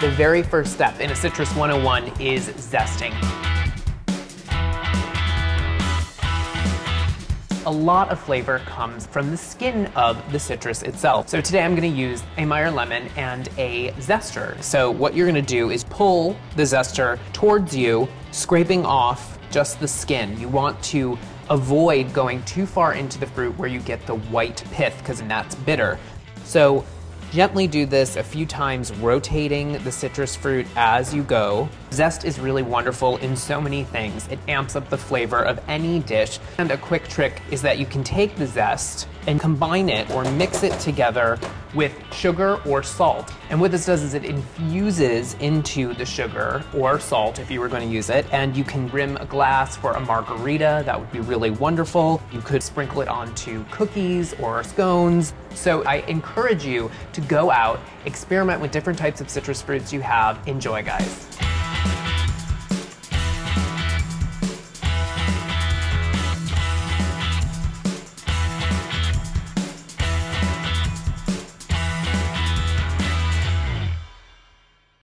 The very first step in a Citrus 101 is zesting. A lot of flavor comes from the skin of the citrus itself. So today I'm gonna use a Meyer lemon and a zester. So what you're gonna do is pull the zester towards you, scraping off just the skin. You want to avoid going too far into the fruit where you get the white pith, because that's bitter. So gently do this a few times, rotating the citrus fruit as you go. Zest is really wonderful in so many things. It amps up the flavor of any dish. And a quick trick is that you can take the zest and combine it or mix it together with sugar or salt. And what this does is it infuses into the sugar or salt if you were going to use it. And you can rim a glass for a margarita. That would be really wonderful. You could sprinkle it onto cookies or scones. So I encourage you to go out, experiment with different types of citrus fruits you have. Enjoy, guys.